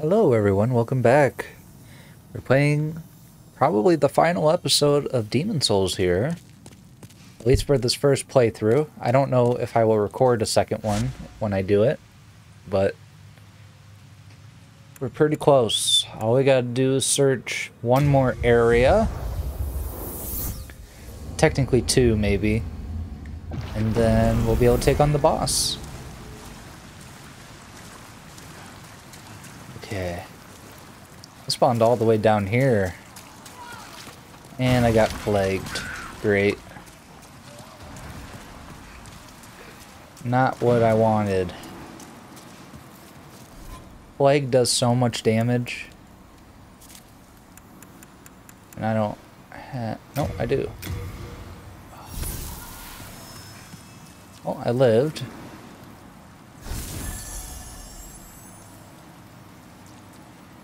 Hello everyone, welcome back. We're playing probably the final episode of Demon Souls here. At least for this first playthrough. I don't know if I will record a second one when I do it, but we're pretty close. All we gotta do is search one more area. Technically two, maybe. And then we'll be able to take on the boss. Okay, I spawned all the way down here, and I got plagued. Great. Not what I wanted. Plague does so much damage, and I don't have... No, I do. Oh, I lived.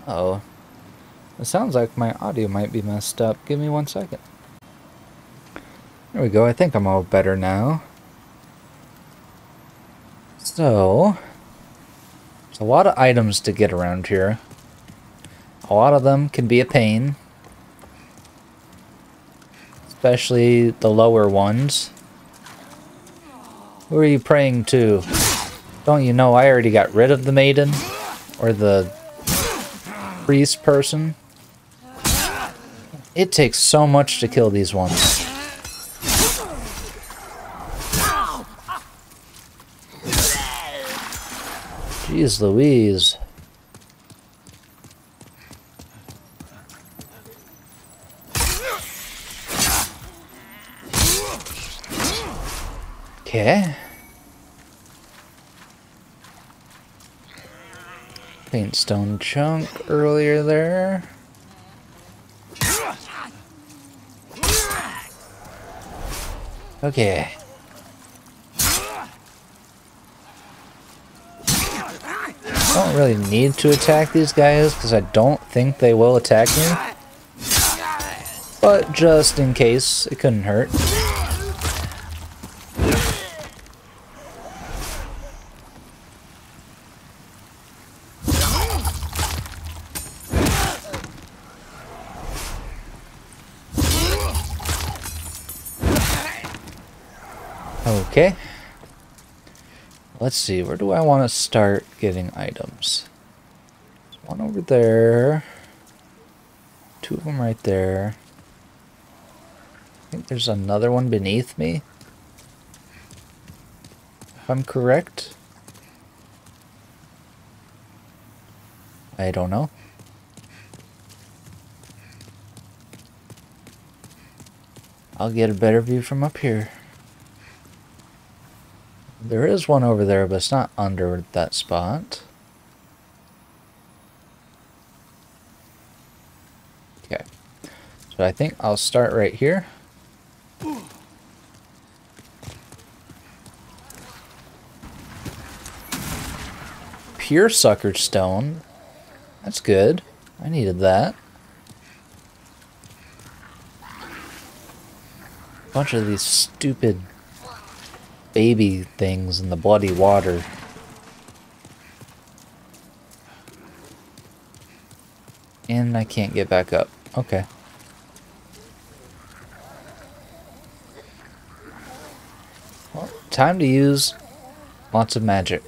Uh-oh. It sounds like my audio might be messed up. Give me 1 second. There we go. I think I'm all better now. So, there's a lot of items to get around here. A lot of them can be a pain. Especially the lower ones. Who are you praying to? Don't you know I already got rid of the maiden? Or the... priest person. It takes so much to kill these ones. Jeez Louise. Okay. Paint stone chunk earlier there. Okay. I don't really need to attack these guys because I don't think they will attack me. But just in case, it couldn't hurt. Okay, let's see, where do I want to start getting items? There's one over there, two of them right there. I think there's another one beneath me, if I'm correct. I don't know. I'll get a better view from up here. There is one over there, but it's not under that spot. Okay. So I think I'll start right here. Pure sucker stone. That's good. I needed that. Bunch of these stupid... baby things in the bloody water. And I can't get back up. Okay. Well, time to use lots of magic.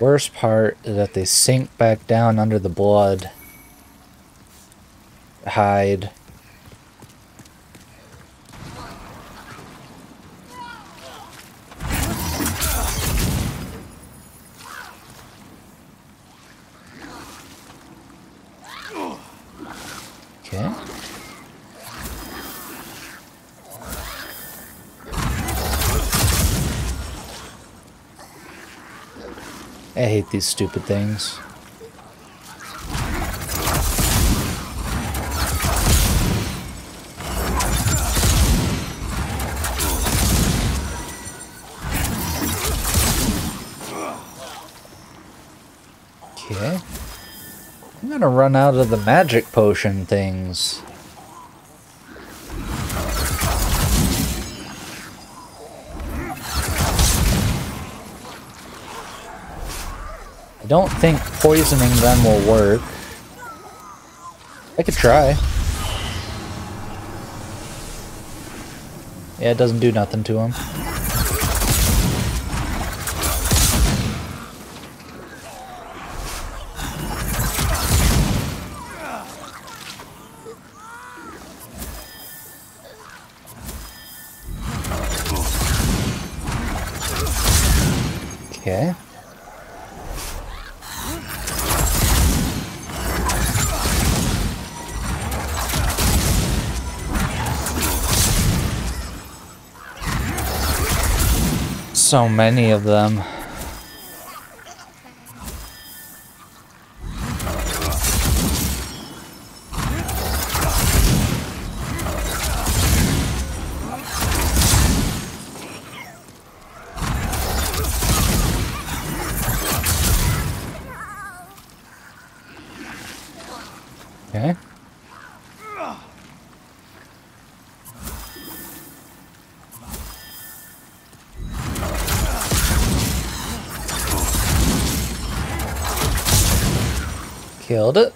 Worst part is that they sink back down under the blood. Hide. Okay. I hate these stupid things. Okay. I'm gonna run out of the magic potion things. I don't think poisoning them will work. I could try. Yeah, it doesn't do nothing to him. Okay. So many of them. Okay. Killed it.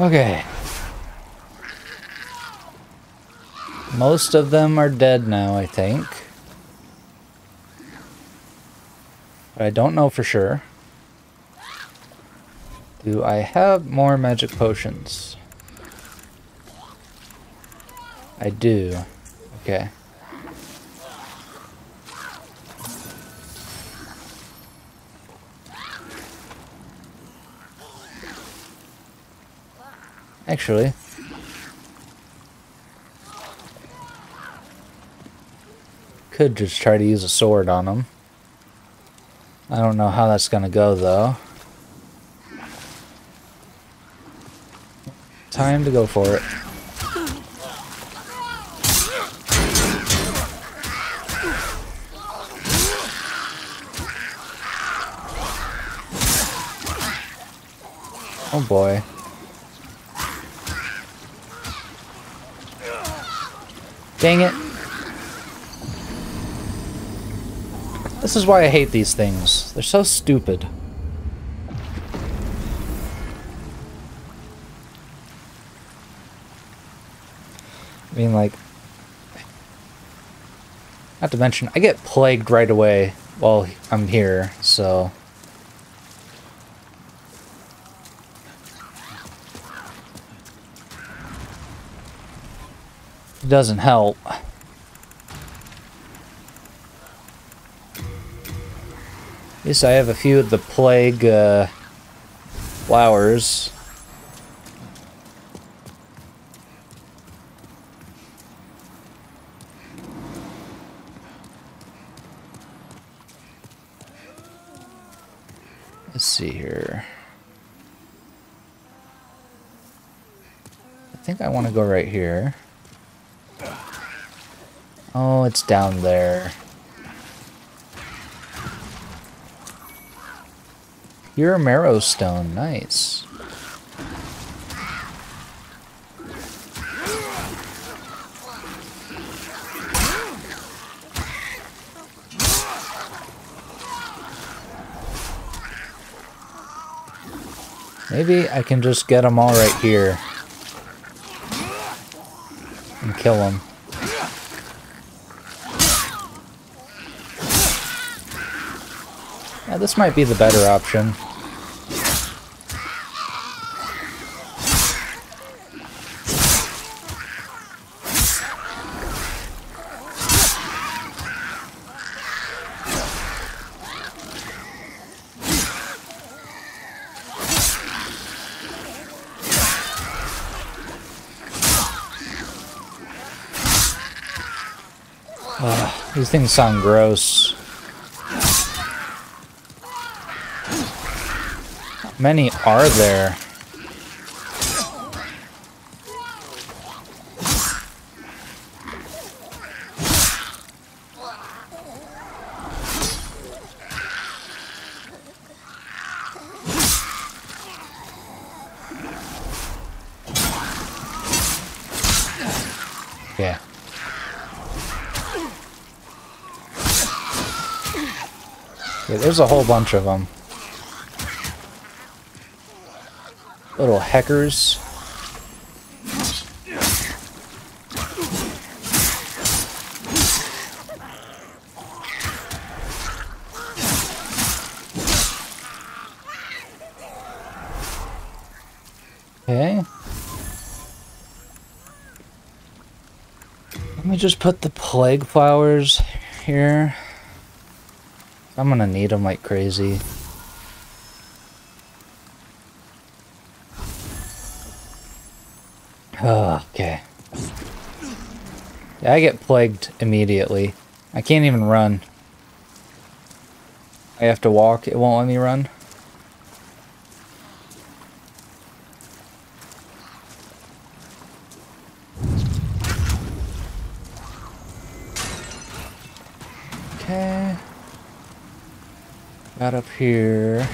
Okay. Most of them are dead now, I think. But I don't know for sure. Do I have more magic potions? I do. Okay. Actually, could just try to use a sword on them. I don't know how that's gonna go though. Time to go for it. Oh boy. Dang it. This is why I hate these things. They're so stupid. I mean, like, not to mention, I get plagued right away while I'm here, so... doesn't help. At least I have a few of the plague flowers. Let's see here. I think I want to go right here. Oh, it's down there. Pure marrow stone, nice. Maybe I can just get them all right here and kill them. Yeah, this might be the better option. These things sound gross. How many are there? Yeah. Yeah, there's a whole bunch of them. Little heckers. Okay. Let me just put the plague flowers here. I'm gonna need them like crazy. Oh, okay. Yeah, I get plagued immediately. I can't even run. I have to walk, it won't let me run. Okay. Got up here.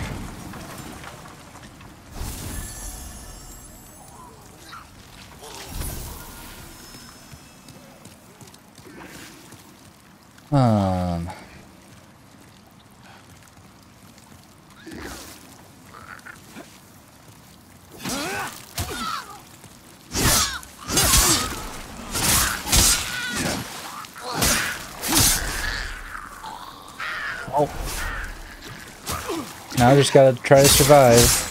Oh. Now I just gotta try to survive.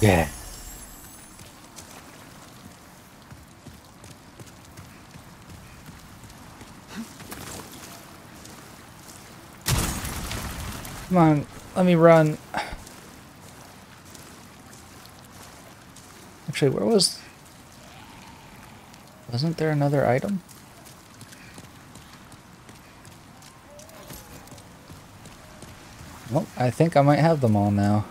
Yeah. Come on, let me run. Actually, where was... Wasn't there another item? Well, I think I might have them all now.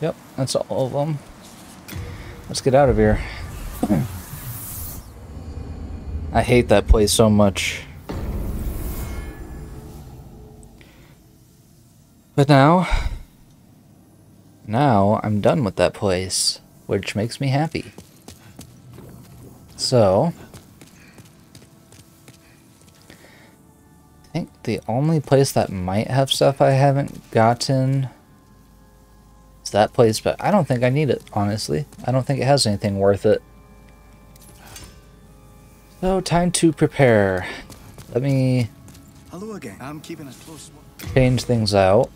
Yep, that's all of them. Let's get out of here. I hate that place so much. But now I'm done with that place, which makes me happy. So, I think the only place that might have stuff I haven't gotten... that place, but I don't think I need it, honestly. I don't think it has anything worth it. So, time to prepare. Let me change things out.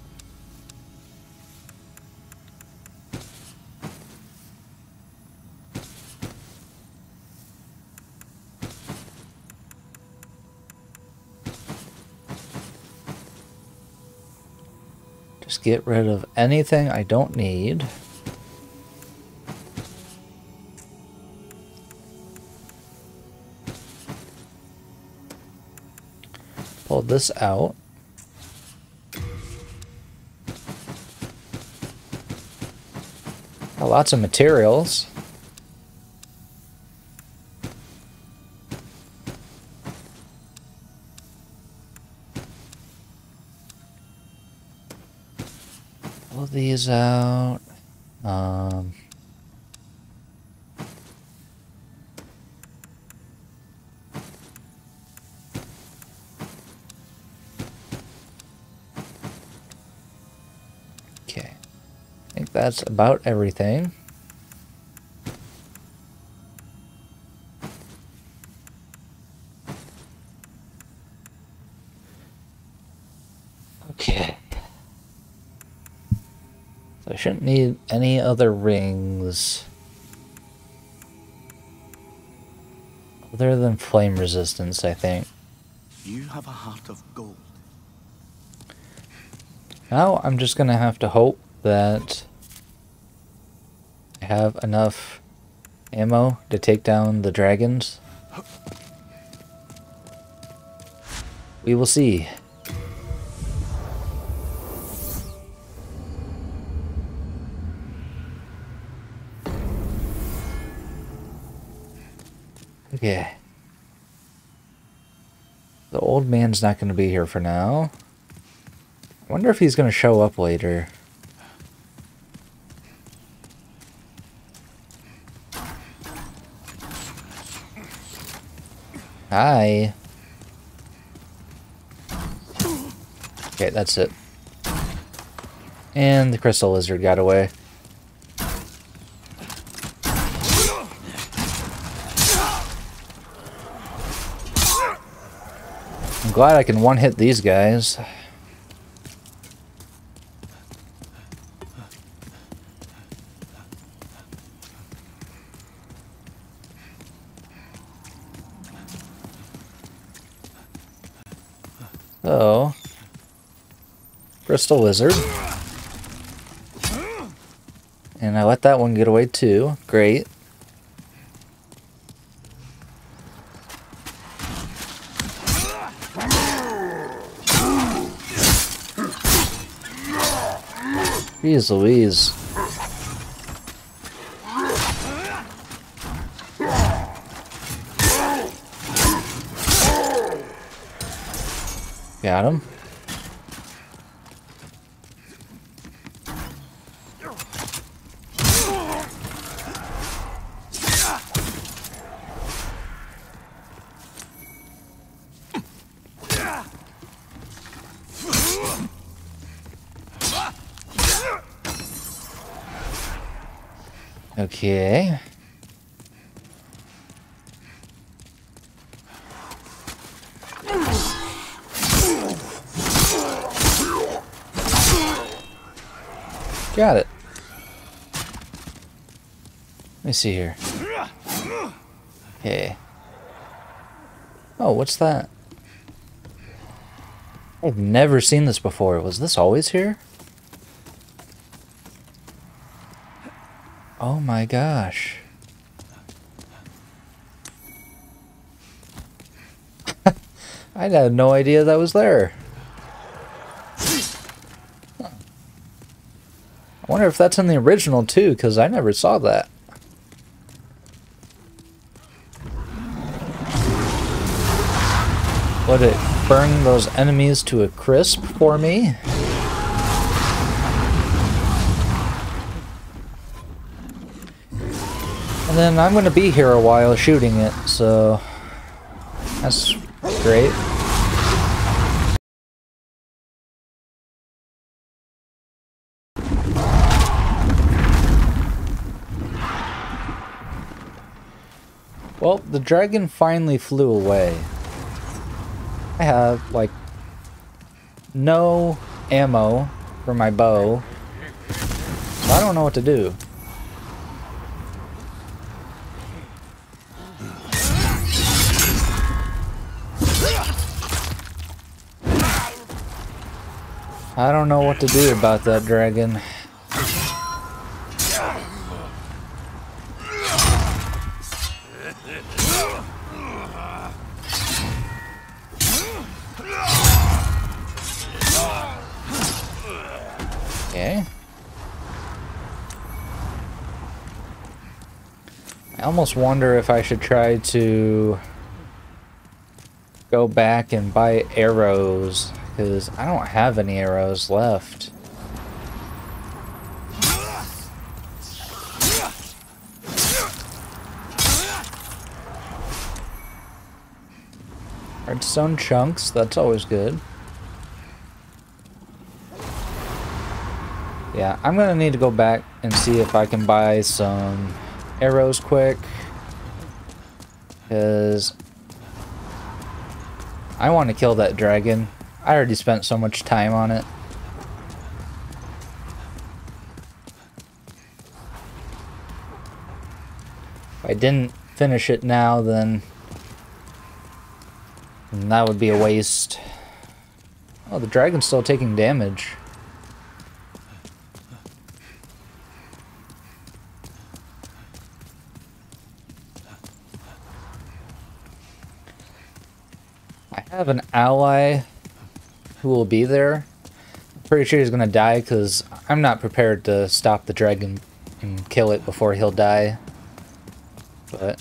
Get rid of anything I don't need. Pull this out. Got lots of materials. These out. Okay, I think that's about everything. I shouldn't need any other rings other than flame resistance, I think. You have a heart of gold. Now I'm just gonna have to hope that I have enough ammo to take down the dragons. We will see. Yeah. The old man's not going to be here for now. I wonder if he's going to show up later. Hi. Okay, that's it. And the crystal lizard got away. I'm glad I can one-hit these guys. Oh, crystal lizard, and I let that one get away too. Great. Jeez Louise. Got him. Okay. Got it. Let me see here. Okay. Oh, what's that? I've never seen this before. Was this always here? Oh my gosh. I had no idea that was there. I wonder if that's in the original too, because I never saw that. Would it burn those enemies to a crisp for me? And then I'm going to be here a while shooting it, so that's great. Well, the dragon finally flew away. I have, like, no ammo for my bow, so I don't know what to do. I don't know what to do about that dragon. I almost wonder if I should try to go back and buy arrows, because I don't have any arrows left. Hardstone chunks, that's always good. Yeah, I'm gonna need to go back and see if I can buy some arrows quick, because I want to kill that dragon. I already spent so much time on it. If I didn't finish it now, then that would be a waste. Oh, the dragon's still taking damage. Have an ally who will be there. I'm pretty sure he's gonna die because I'm not prepared to stop the dragon and kill it before he'll die. But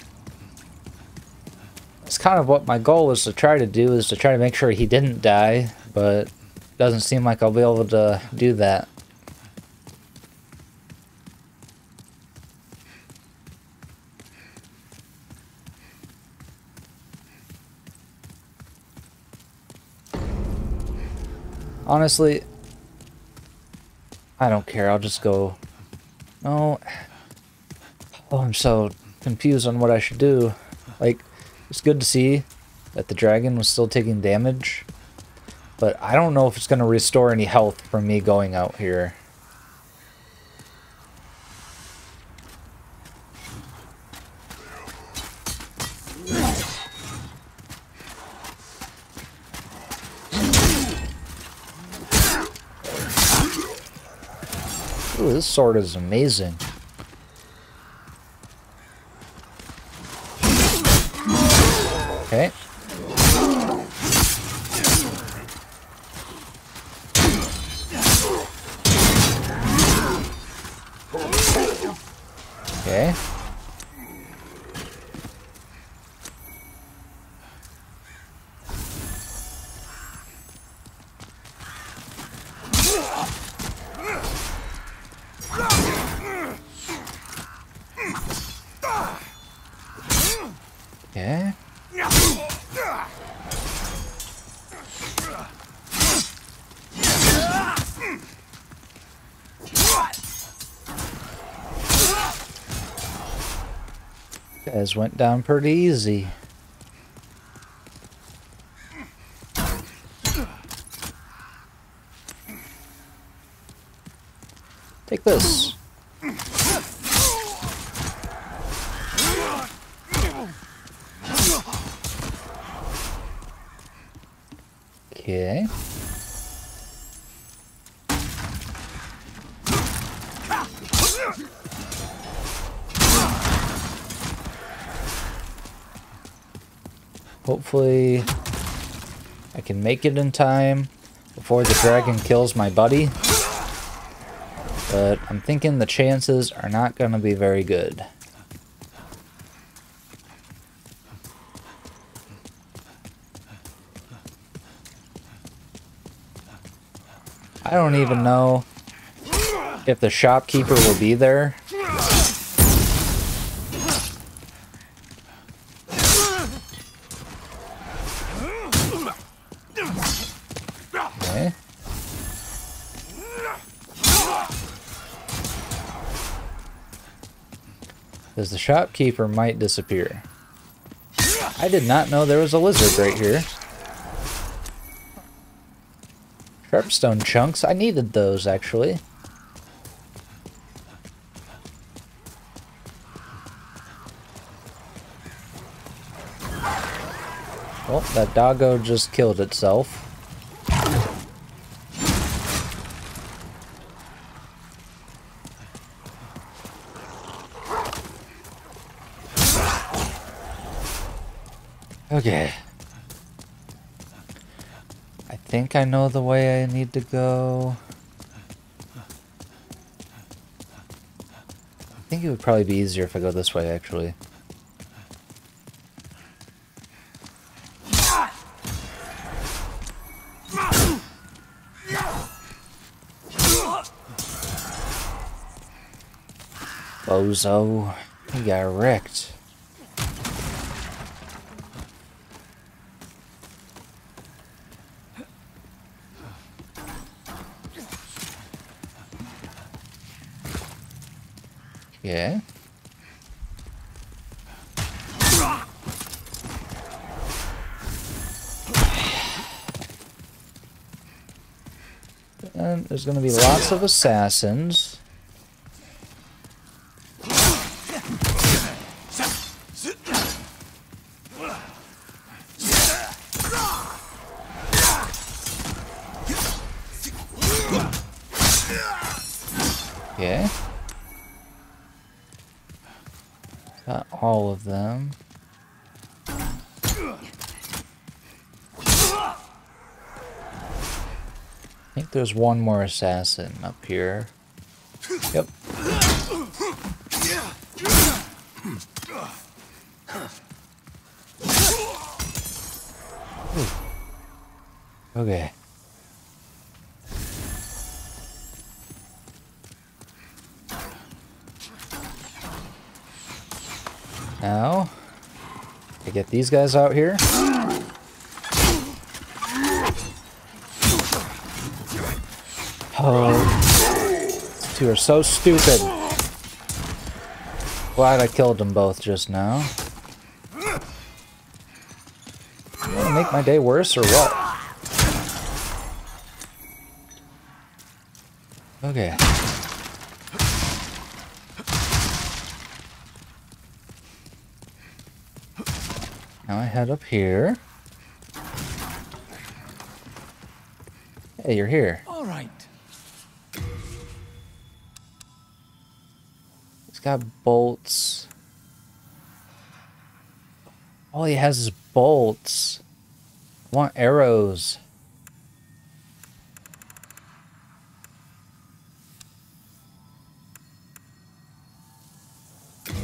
It's kind of what my goal was to try to do, is to try to make sure he didn't die, but it doesn't seem like I'll be able to do that. Honestly, I don't care. I'll just go. No. Oh, I'm so confused on what I should do. Like, it's good to see that the dragon was still taking damage, but I don't know if it's going to restore any health from me going out here. Ooh, this sword is amazing. Okay. Okay. Okay. Guys went down pretty easy. Take this. Okay. Hopefully I can make it in time before the dragon kills my buddy, but I'm thinking the chances are not going to be very good. I don't even know if the shopkeeper will be there. Because the shopkeeper might disappear. I did not know there was a lizard right here. Sharpstone chunks. I needed those, actually. Well, that doggo just killed itself. Okay. I think I know the way I need to go. I think it would probably be easier if I go this way, actually. Bozo. He got wrecked. Yeah. And there's going to be lots of assassins. Yeah. Not all of them. I think there's one more assassin up here. Yep. Okay. Now, I get these guys out here. Oh, these two are so stupid. Glad I killed them both just now. You want to make my day worse or what? Okay. Now I head up here. Hey, you're here. All right. He's got bolts. All he has is bolts. I want arrows.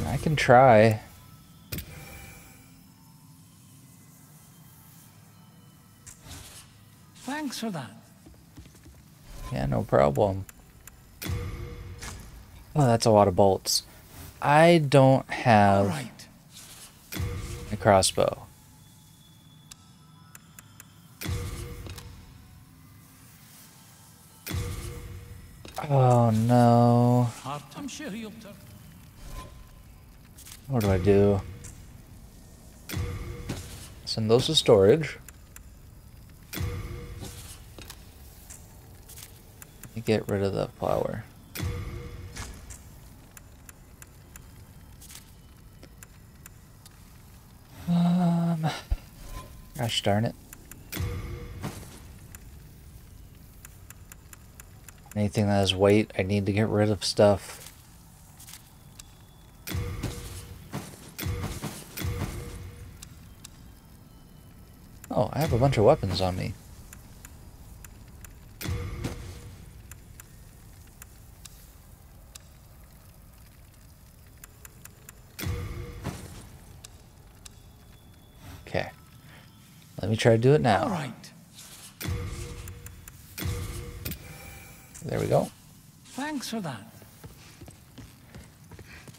I can try. Thanks for that. Yeah, no problem. Oh, that's a lot of bolts. I don't have a crossbow. Oh no. What do? Send those to storage. Get rid of the flower. Gosh darn it. Anything that has weight, I need to get rid of stuff. Oh, I have a bunch of weapons on me. Let me try to do it now. All right. There we go. Thanks for that.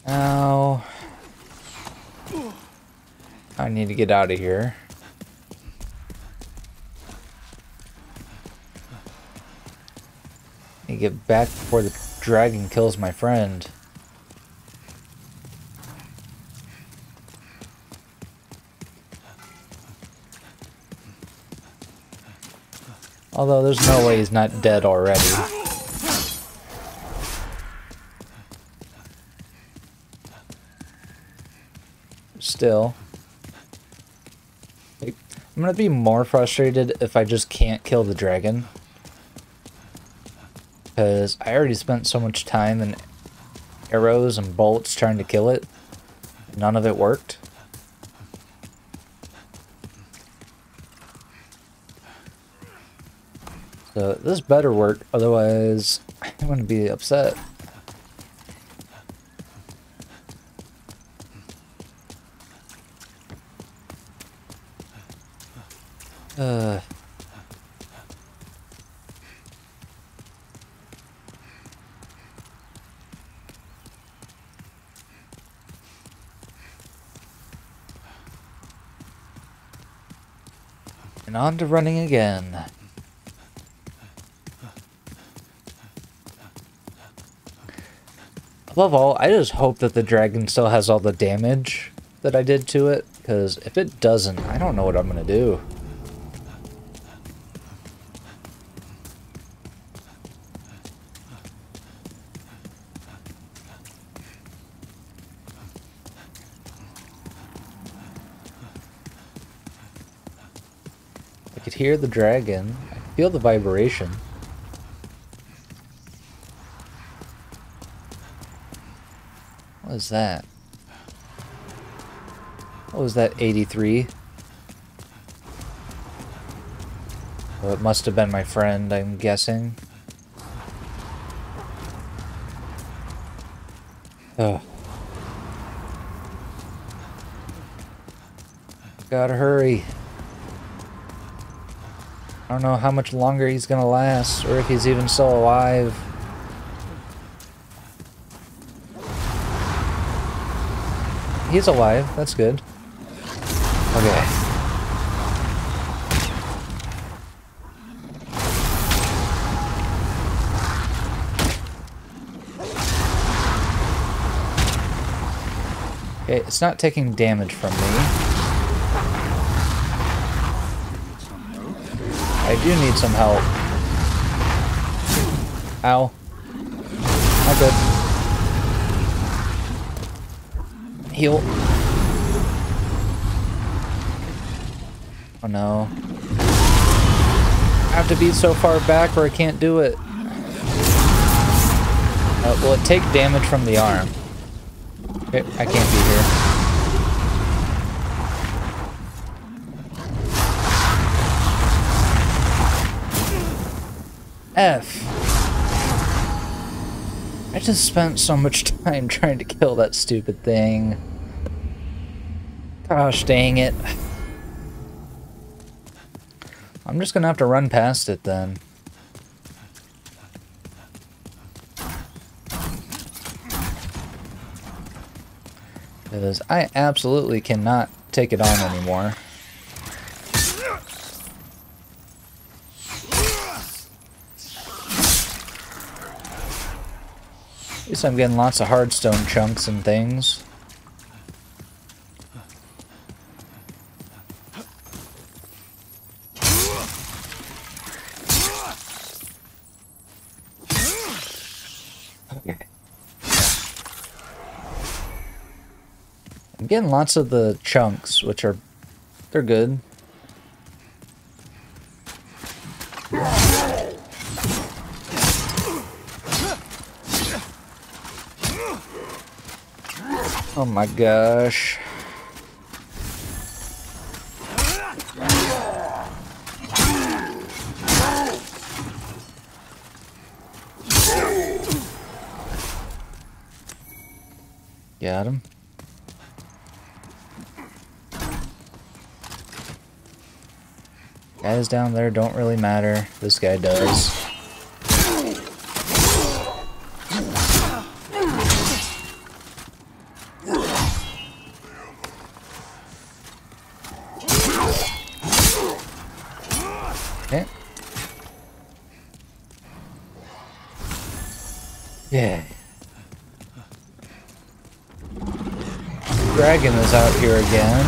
Now, I need to get out of here. I need to get back before the dragon kills my friend. Although there's no way he's not dead already. Still. I'm gonna be more frustrated if I just can't kill the dragon. Because I already spent so much time and arrows and bolts trying to kill it. None of it worked. So this better work, otherwise I'm going to be upset. And on to running again. Above all, I just hope that the dragon still has all the damage that I did to it, because if it doesn't, I don't know what I'm going to do. I could hear the dragon. I feel the vibration. What is that? What was that, 83? Well, it must have been my friend, I'm guessing. Ugh. Gotta hurry. I don't know how much longer he's gonna last, or if he's even still alive. He's alive, that's good. Okay. Okay, it's not taking damage from me. I do need some help. Ow. Not good. Heal. Oh no. I have to be so far back where I can't do it. Will it take damage from the arm? Okay, I can't be here. F. I just spent so much time trying to kill that stupid thing. Gosh dang it. I'm just gonna have to run past it then. Because I absolutely cannot take it on anymore. At least I'm getting lots of hardstone chunks and things. Okay. I'm getting lots of the chunks, which are... they're good. Oh my gosh. Got him. Guys down there don't really matter. This guy does. Dragon is out here again.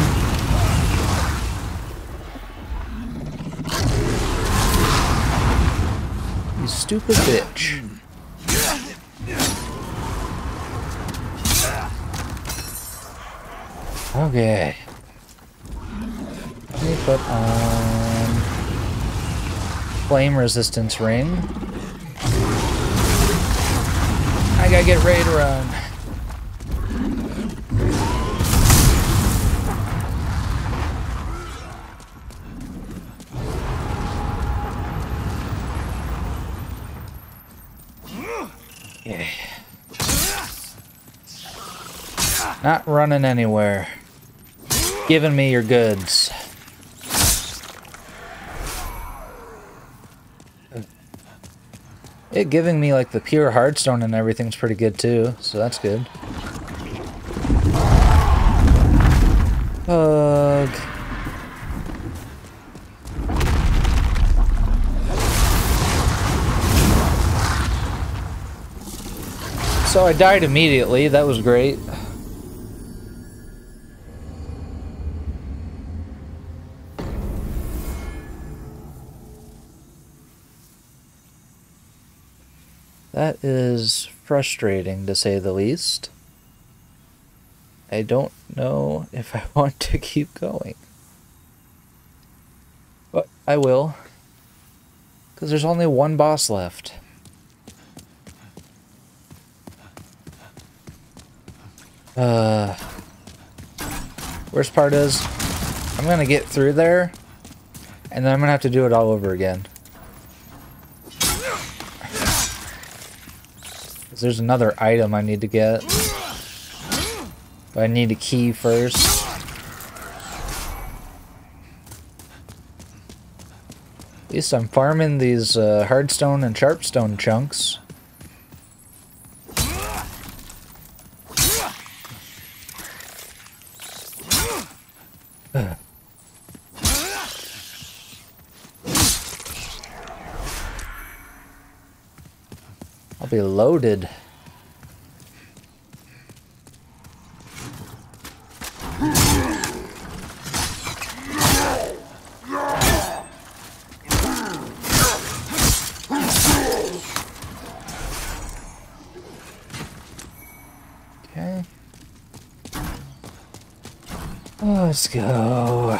You stupid bitch. Okay. Let me put on... flame resistance ring. I gotta get ready to run. Not running anywhere. Giving me your goods. It giving me like the pure hardstone and everything's pretty good too, so that's good. Ugh. So I died immediately, that was great. That is frustrating, to say the least. I don't know if I want to keep going. But I will. Because there's only one boss left. Worst part is, I'm going to get through there, and then I'm going to have to do it all over again. There's another item I need to get. But I need a key first. At least I'm farming these hardstone and sharpstone chunks. I'll be loaded. Let's go.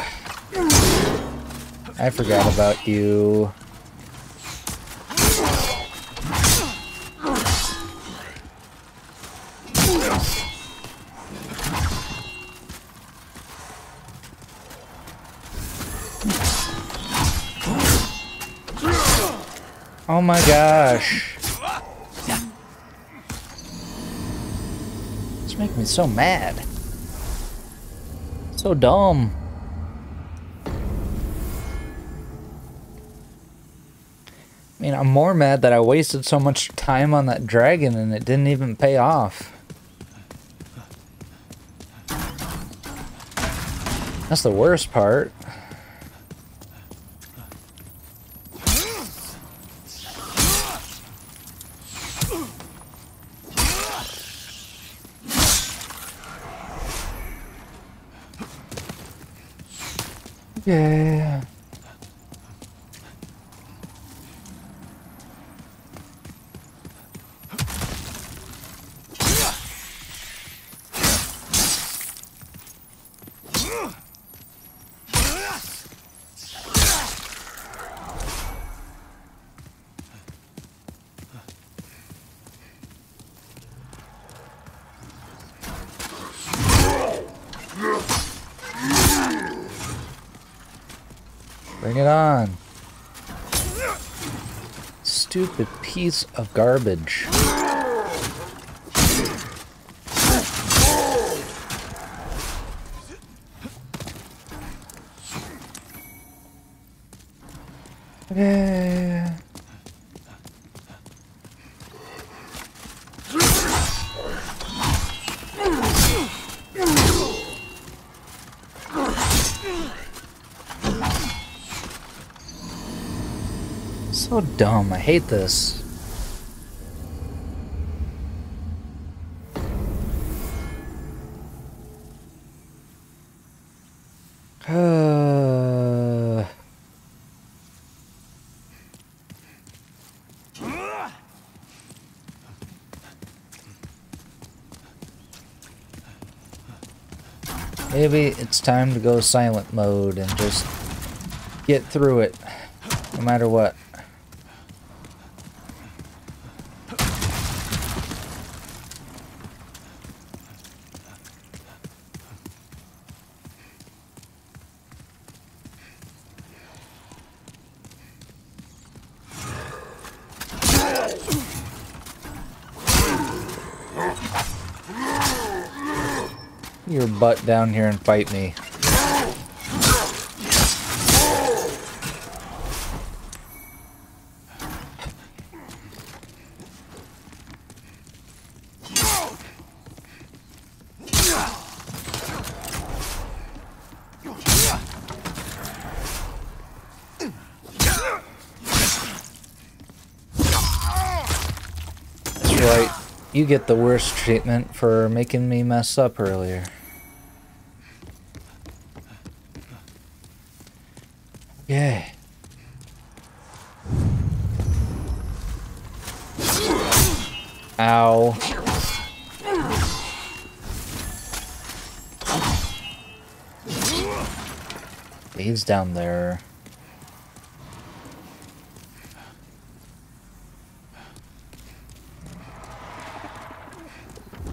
I forgot about you. Oh my gosh. It's making me so mad. So dumb. I mean, I'm more mad that I wasted so much time on that dragon and it didn't even pay off. That's the worst part. Yeah. Bring it on. Stupid piece of garbage. Yeah. So dumb, I hate this. Maybe it's time to go silent mode and just get through it, no matter what. Your butt down here and fight me. That's right. You get the worst treatment for making me mess up earlier. Yeah. Ow. Leaves down there.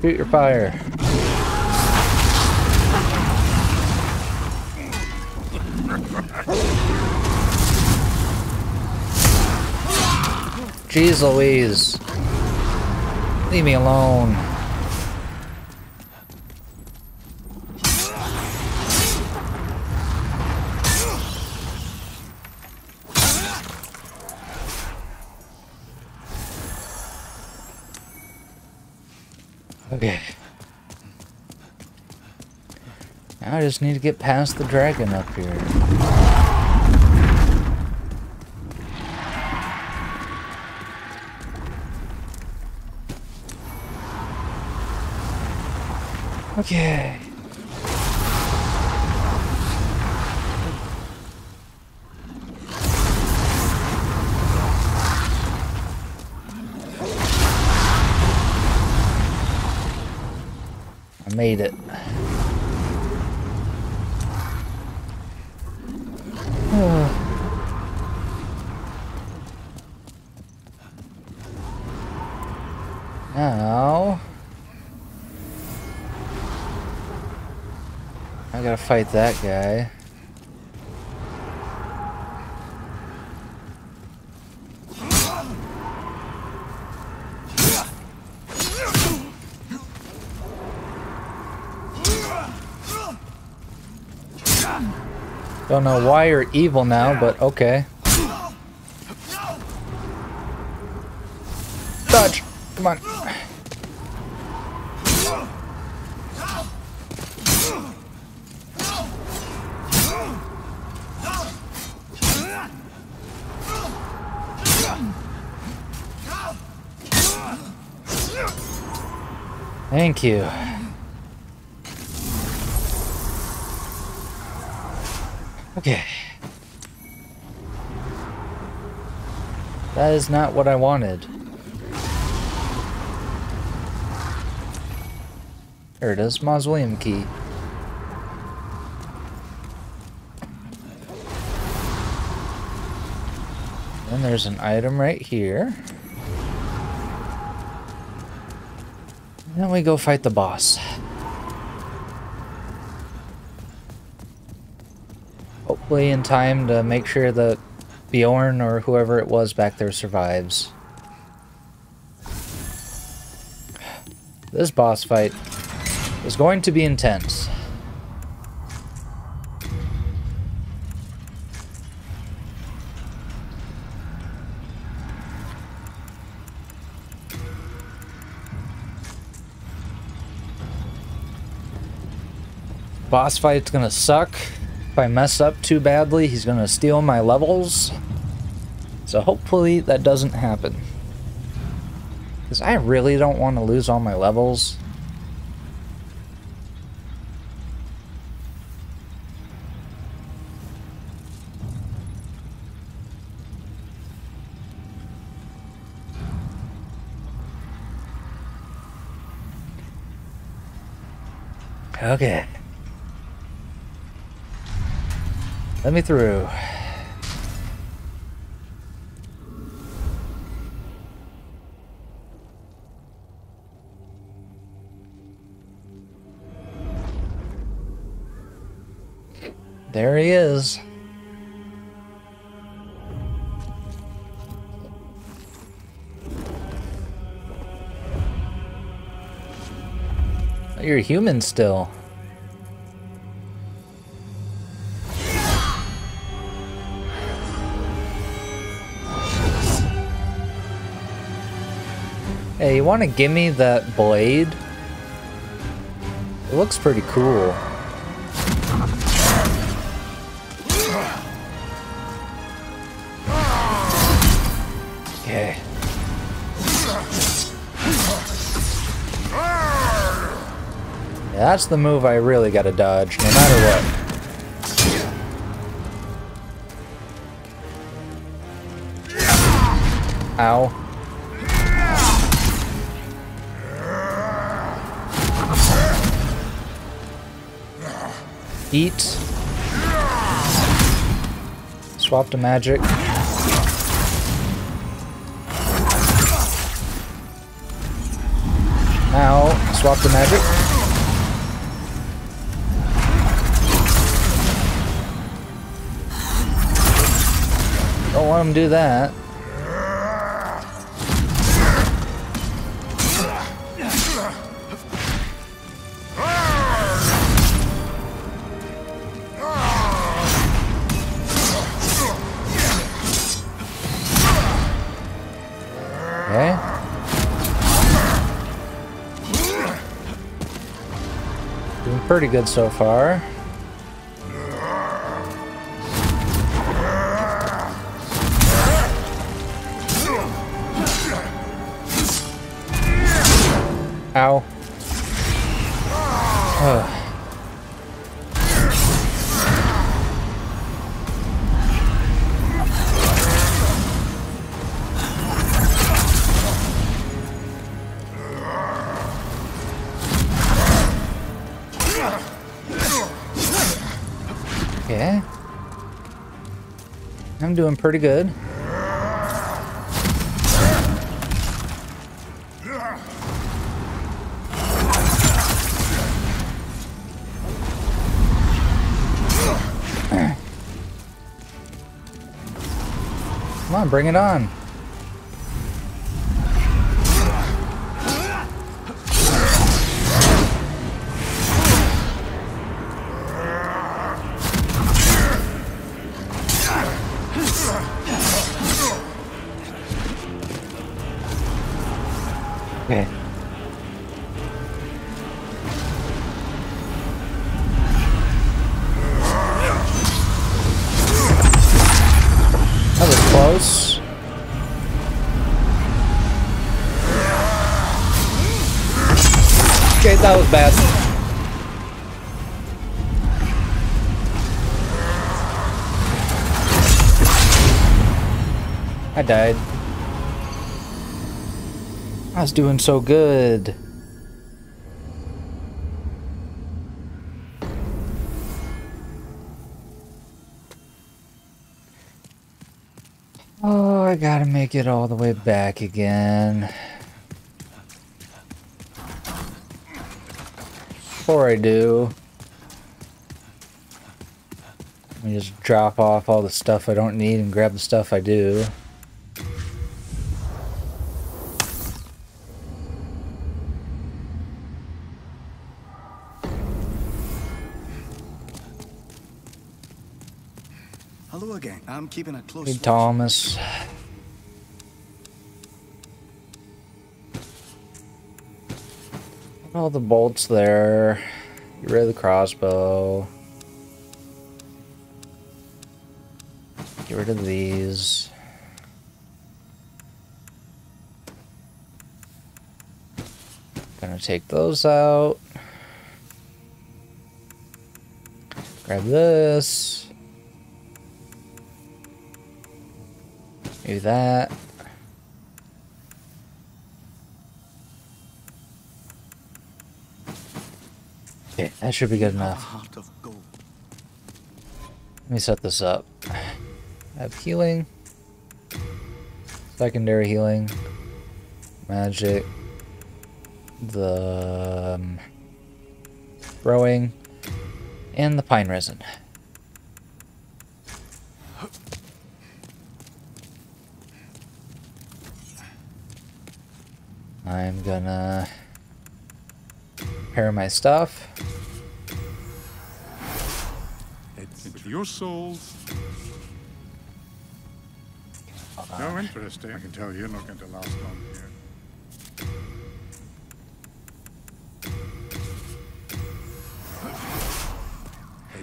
Shoot your fire. Jeez Louise. Leave me alone. Okay. Now I just need to get past the dragon up here. Okay. I made it. Now I gotta fight that guy. Don't know why you're evil now, but okay. Dodge! Come on. Thank you. Okay. That is not what I wanted. There it is, mausoleum key. And there's an item right here. And then we go fight the boss. Hopefully in time to make sure that Bjorn or whoever it was back there survives. This boss fight is going to be intense. Boss fight's gonna suck. If I mess up too badly, he's gonna steal my levels. So hopefully that doesn't happen. Because I really don't want to lose all my levels. Okay. Let me through. There he is. You're human still. Hey, you want to give me that blade? It looks pretty cool. Okay. Yeah, that's the move I really gotta dodge, no matter what. Ow. Eat. Swap to magic. Now, swap to magic. Don't let him do that. Okay. pretty good so far. Ow. Ugh. Yeah. I'm doing pretty good. Come on, bring it on. Okay. That was close. Okay, that was bad. I died. I was doing so good. Oh, I gotta make it all the way back again. Before I do, let me just drop off all the stuff I don't need and grab the stuff I do. Hello again. I'm keeping a close. Hey, Thomas. All the bolts there. Get rid of the crossbow. Get rid of these. Gonna take those out. Grab this. Do that. Okay, that should be good enough. Let me set this up. I have healing, secondary healing, magic, the throwing, and the pine resin. I'm gonna repair my stuff. It's your souls. No interest, I can tell you're not going to last long here.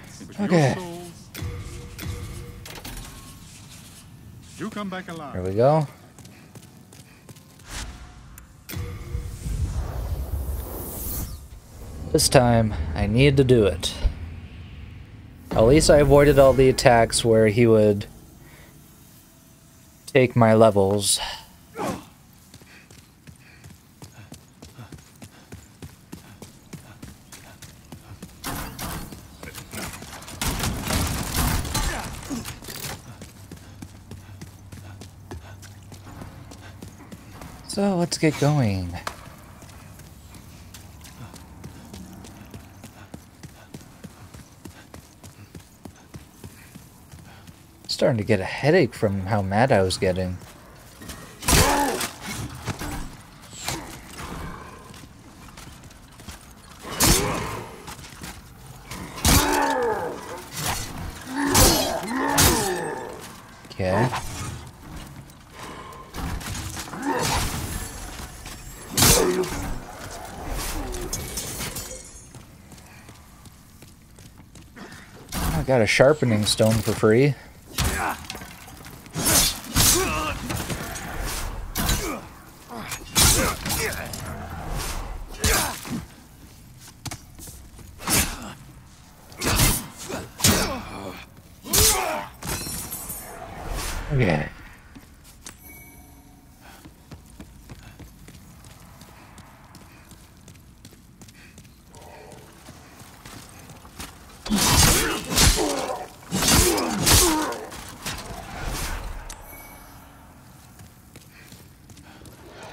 It's okay. Your souls. You come back alive. Here we go. This time, I need to do it. At least I avoided all the attacks where he would take my levels. So let's get going. Starting to get a headache from how mad I was getting. Okay. Got a sharpening stone for free. Okay.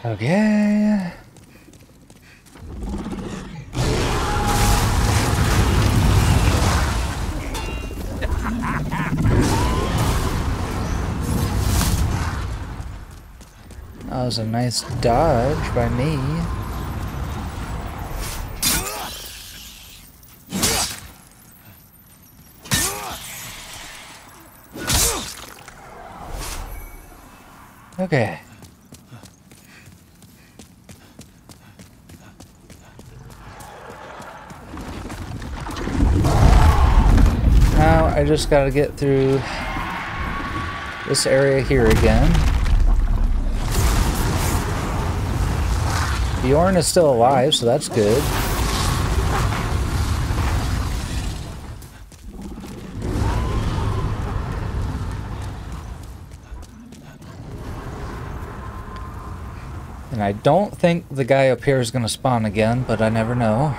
Okay. That was a nice dodge by me. Okay. Now I just gotta get through this area here again. Bjorn is still alive, so that's good. And I don't think the guy up here is going to spawn again, but I never know.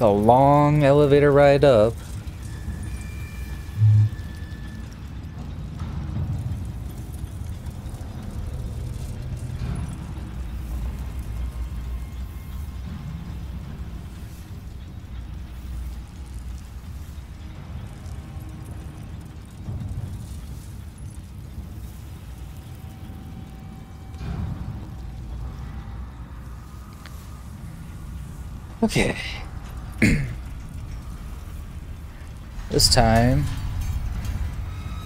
A long elevator ride up. Okay. This time,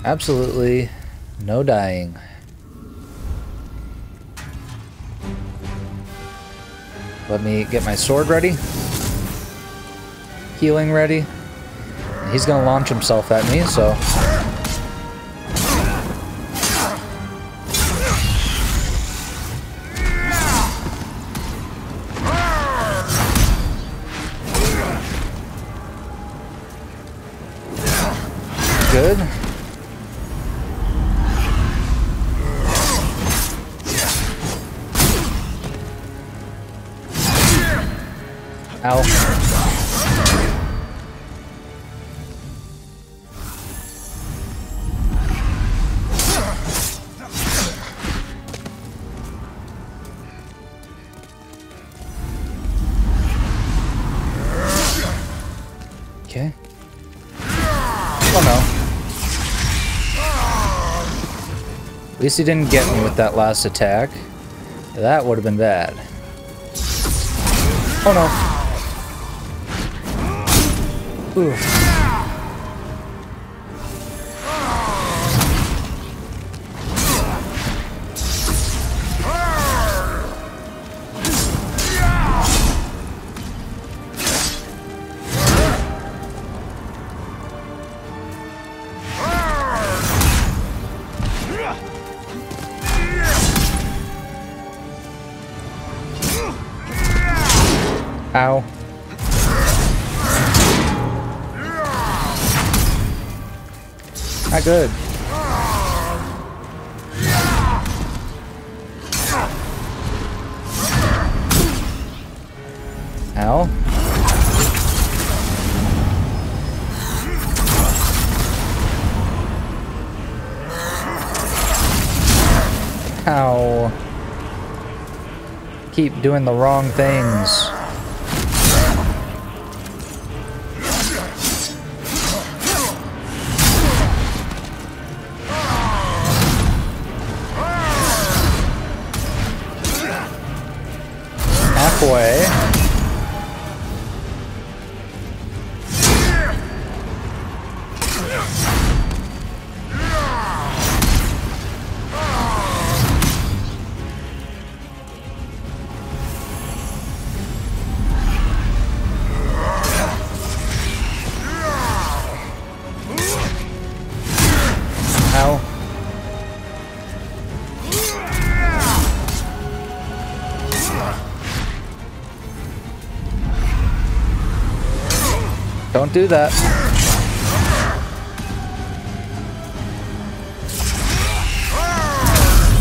absolutely no dying. Let me get my sword ready, healing ready. He's gonna launch himself at me, so. Good. Ow. Okay. Oh no. At least he didn't get me with that last attack. That would have been bad. Oh no. Ow. Not good. Ow. Ow. Keep doing the wrong things. Don't do that.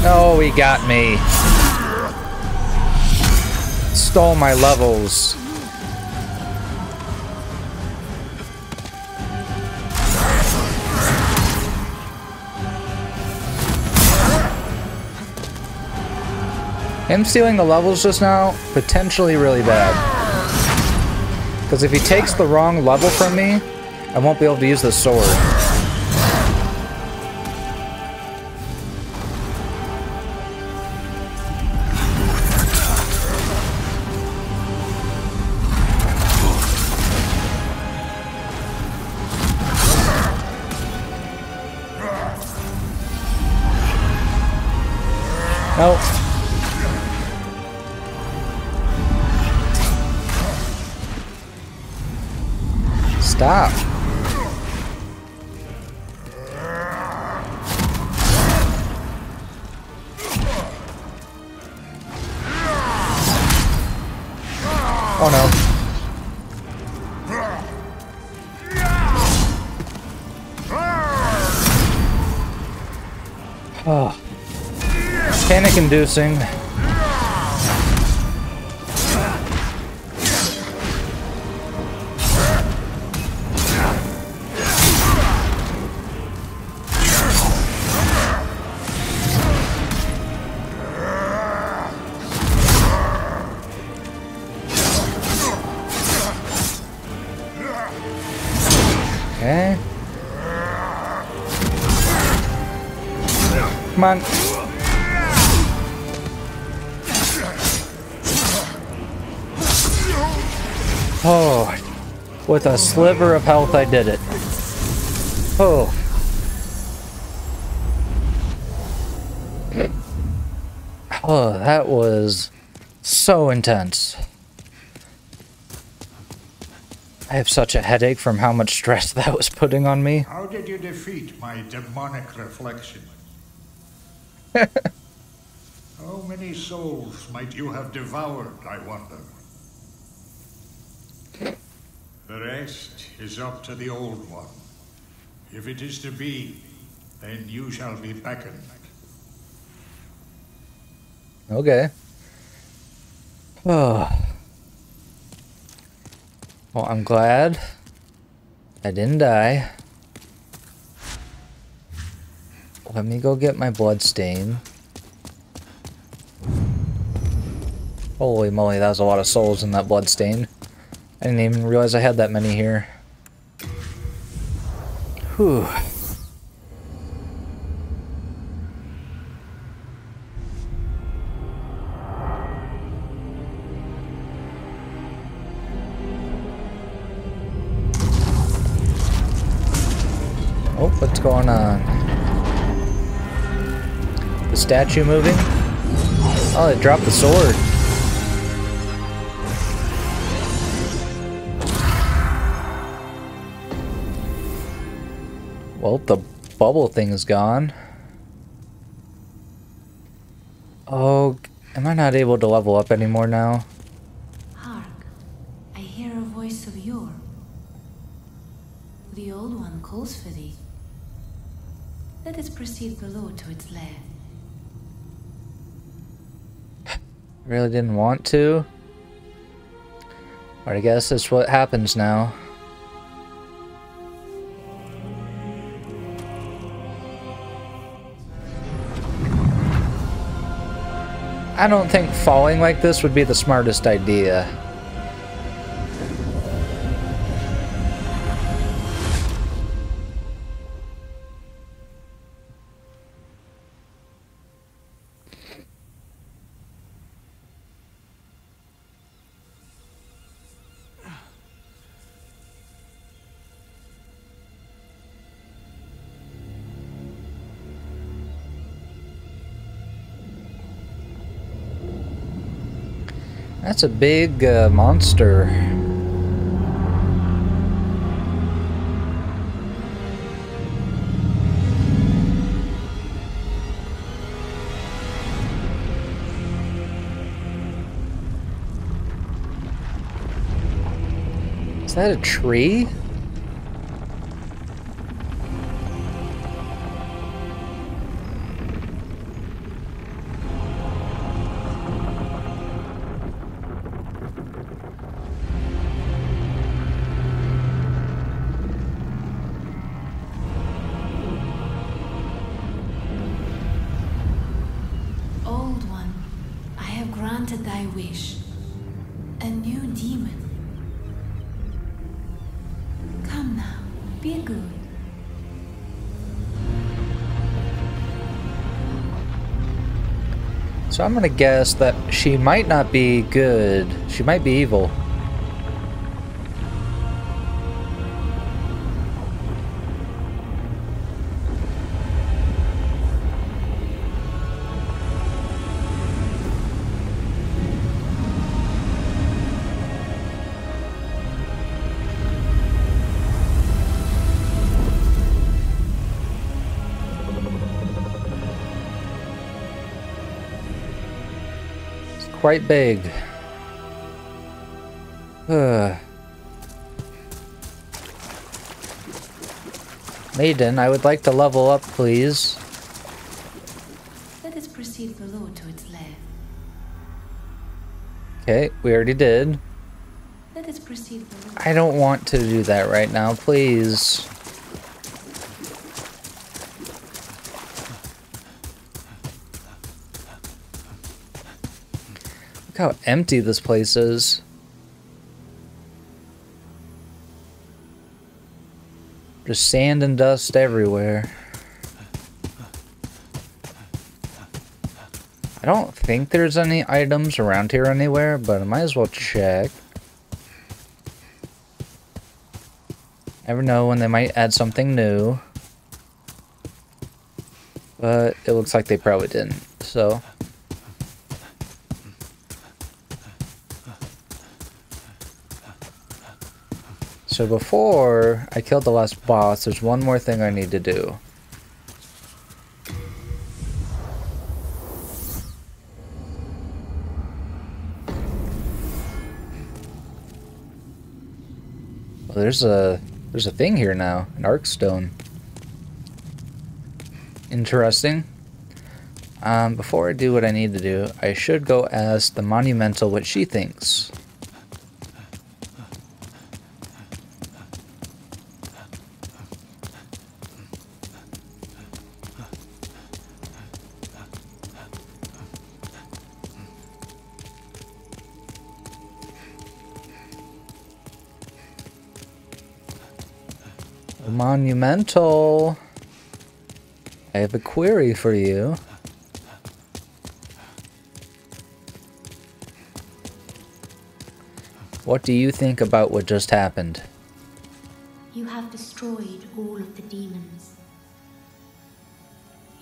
Oh, he got me. Stole my levels. Him stealing the levels just now, potentially really bad. Because if he takes the wrong level from me, I won't be able to use the sword. Nope. Stop. Oh no. Oh. Panic inducing. Come on. Oh, with a sliver of health, I did it. Oh. Oh, that was so intense. I have such a headache from how much stress that was putting on me. How did you defeat my demonic reflection? How many souls might you have devoured, I wonder? The rest is up to the old one. If it is to be, then you shall be beckoned. Okay. Oh. Well, I'm glad I didn't die. Let me go get my blood stain. Holy moly, that was a lot of souls in that blood stain. I didn't even realize I had that many here. Whew. Oh, what's going on? Statue moving? Oh, they dropped the sword. Well, the bubble thing is gone. Oh, am I not able to level up anymore now? Hark, I hear a voice of yore. The old one calls for thee. Let us proceed below to its lair. Really didn't want to. But I guess that's what happens now. I don't think falling like this would be the smartest idea. That's a big monster. Is that a tree? granted thy wish. A new demon. Come now, be good. So I'm gonna guess that she might not be good. She might be evil. Quite big. Maiden, I would like to level up, please. Let us proceed below to its lair. Okay, we already did. Let us proceed below. I don't want to do that right now, please. Look how empty this place is. Just sand and dust everywhere. I don't think there's any items around here anywhere, but I might as well check. Never know when they might add something new. But it looks like they probably didn't, so... So before I killed the last boss, there's one more thing I need to do. Well, there's a thing here now, an arc stone. Interesting. Before I do what I need to do, I should go ask the Monumental what she thinks. Monumental, I have a query for you. What do you think about what just happened? You have destroyed all of the demons.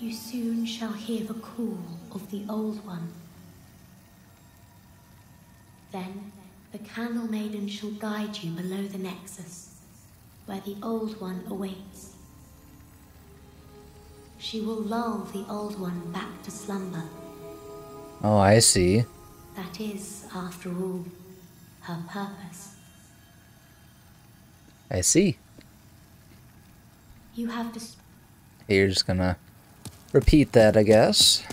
You soon shall hear the call of the Old One. Then the Candle Maiden shall guide you below the Nexus, where the Old One awaits. She will lull the Old One back to slumber. Oh, I see. That is, after all, her purpose. I see. You have to... You're just gonna repeat that, I guess.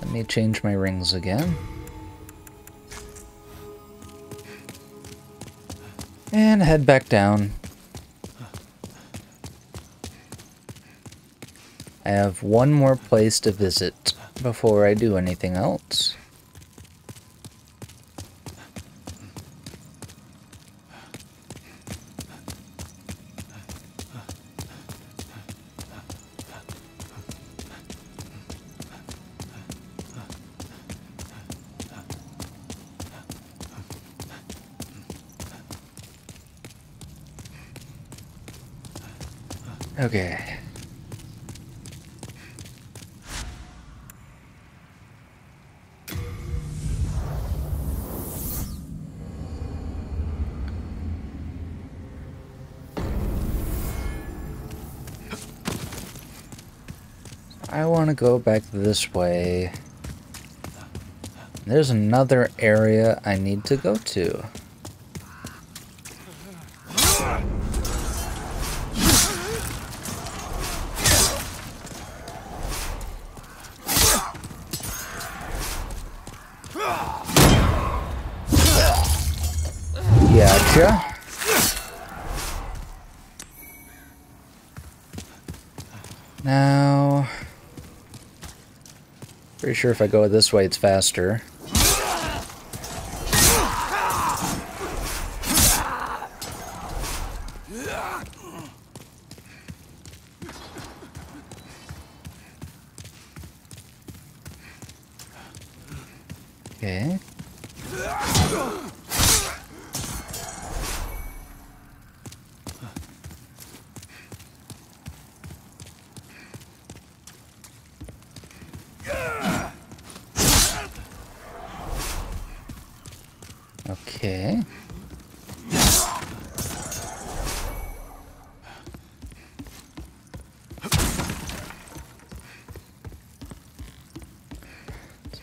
Let me change my rings again. And head back down. I have one more place to visit before I do anything else. Okay. I want to go back this way. There's another area I need to go to. Now, Pretty sure if I go this way, it's faster. Okay. Okay.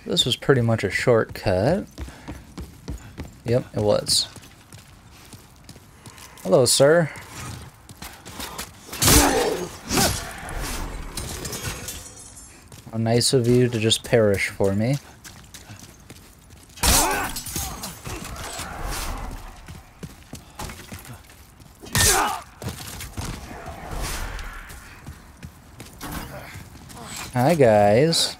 This was pretty much a shortcut. Yep, it was. Hello, sir. How nice of you to just perish for me. Hi, guys.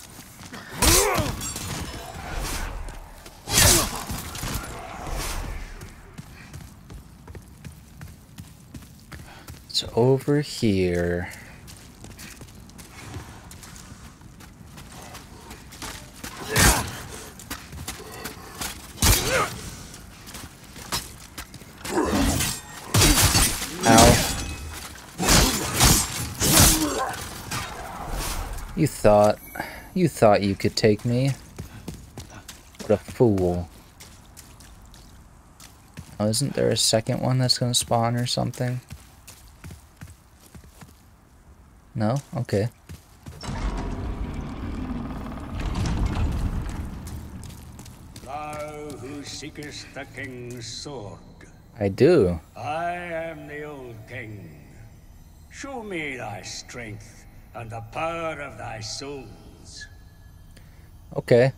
Over here. Ow. You thought you could take me? What a fool. Oh, isn't there a second one that's gonna spawn or something? No? Okay. Thou who seekest the king's sword. I do. I am the old king. Show me thy strength and the power of thy souls. Okay.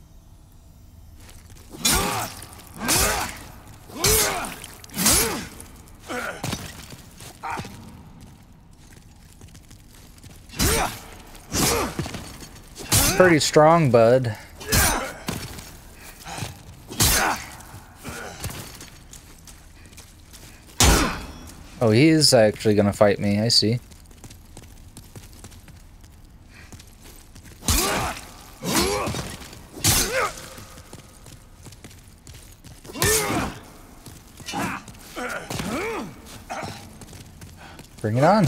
Pretty strong, bud. Oh, he is actually gonna fight me, I see. Bring it on.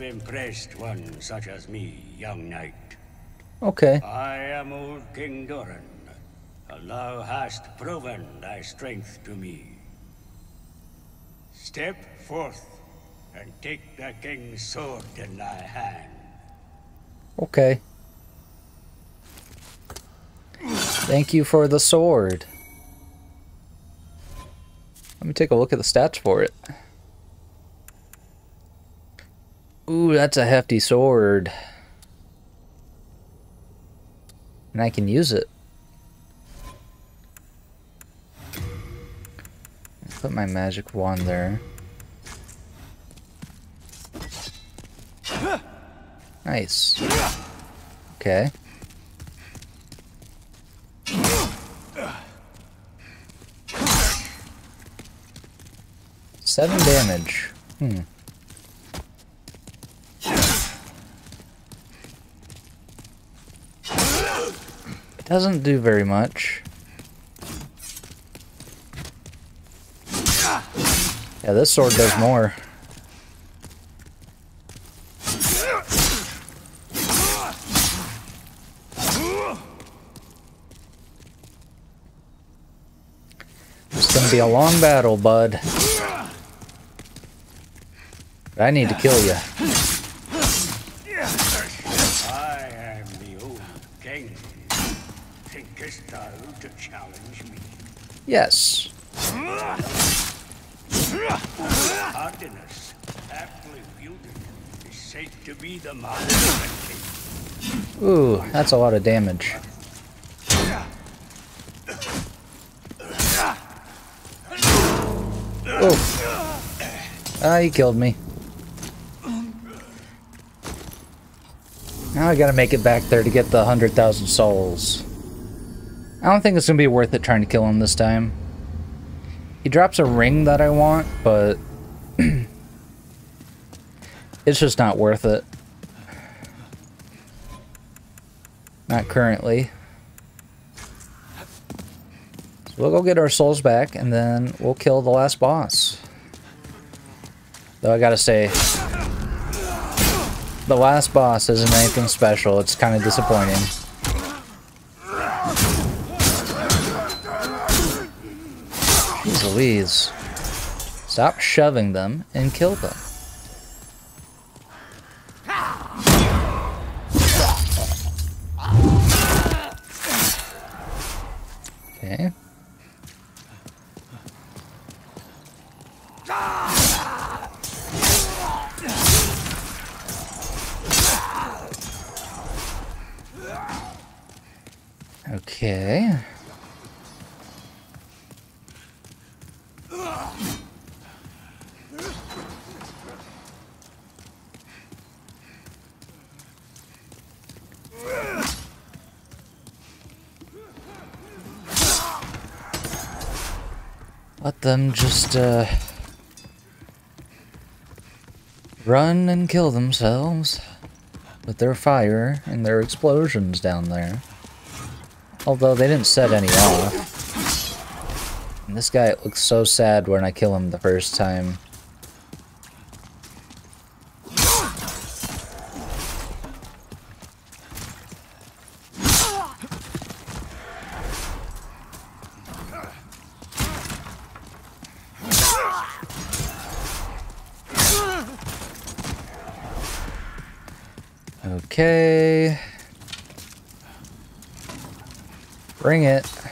Impressed one such as me, young knight. Okay. I am old King Doran, and thou hast proven thy strength to me. Step forth and take the king's sword in thy hand. Okay. Thank you for the sword. Let me take a look at the stats for it. Ooh, that's a hefty sword. And I can use it. Put my magic wand there. Nice. Okay. Seven damage. Hmm. Doesn't do very much. Yeah, this sword does more. It's gonna be a long battle, bud. But I need to kill you. I am the old king. Thinkest thou to challenge me? Yes. Hardiness, aptly wielded, is said to be the master. Ooh, that's a lot of damage. Oh, ah, he killed me. Now I gotta make it back there to get the 100,000 souls. I don't think it's gonna be worth it trying to kill him this time. He drops a ring that I want, but it's just not worth it. Not currently. So we'll go get our souls back, and then we'll kill the last boss. Though I gotta say, the last boss isn't anything special. It's kind of disappointing. Jeez Louise. Stop shoving them and kill them. Okay. Okay. Let them just run and kill themselves with their fire and their explosions down there. Although they didn't set any off. And this guy looks so sad when I kill him the first time. Okay. Bring it. I'm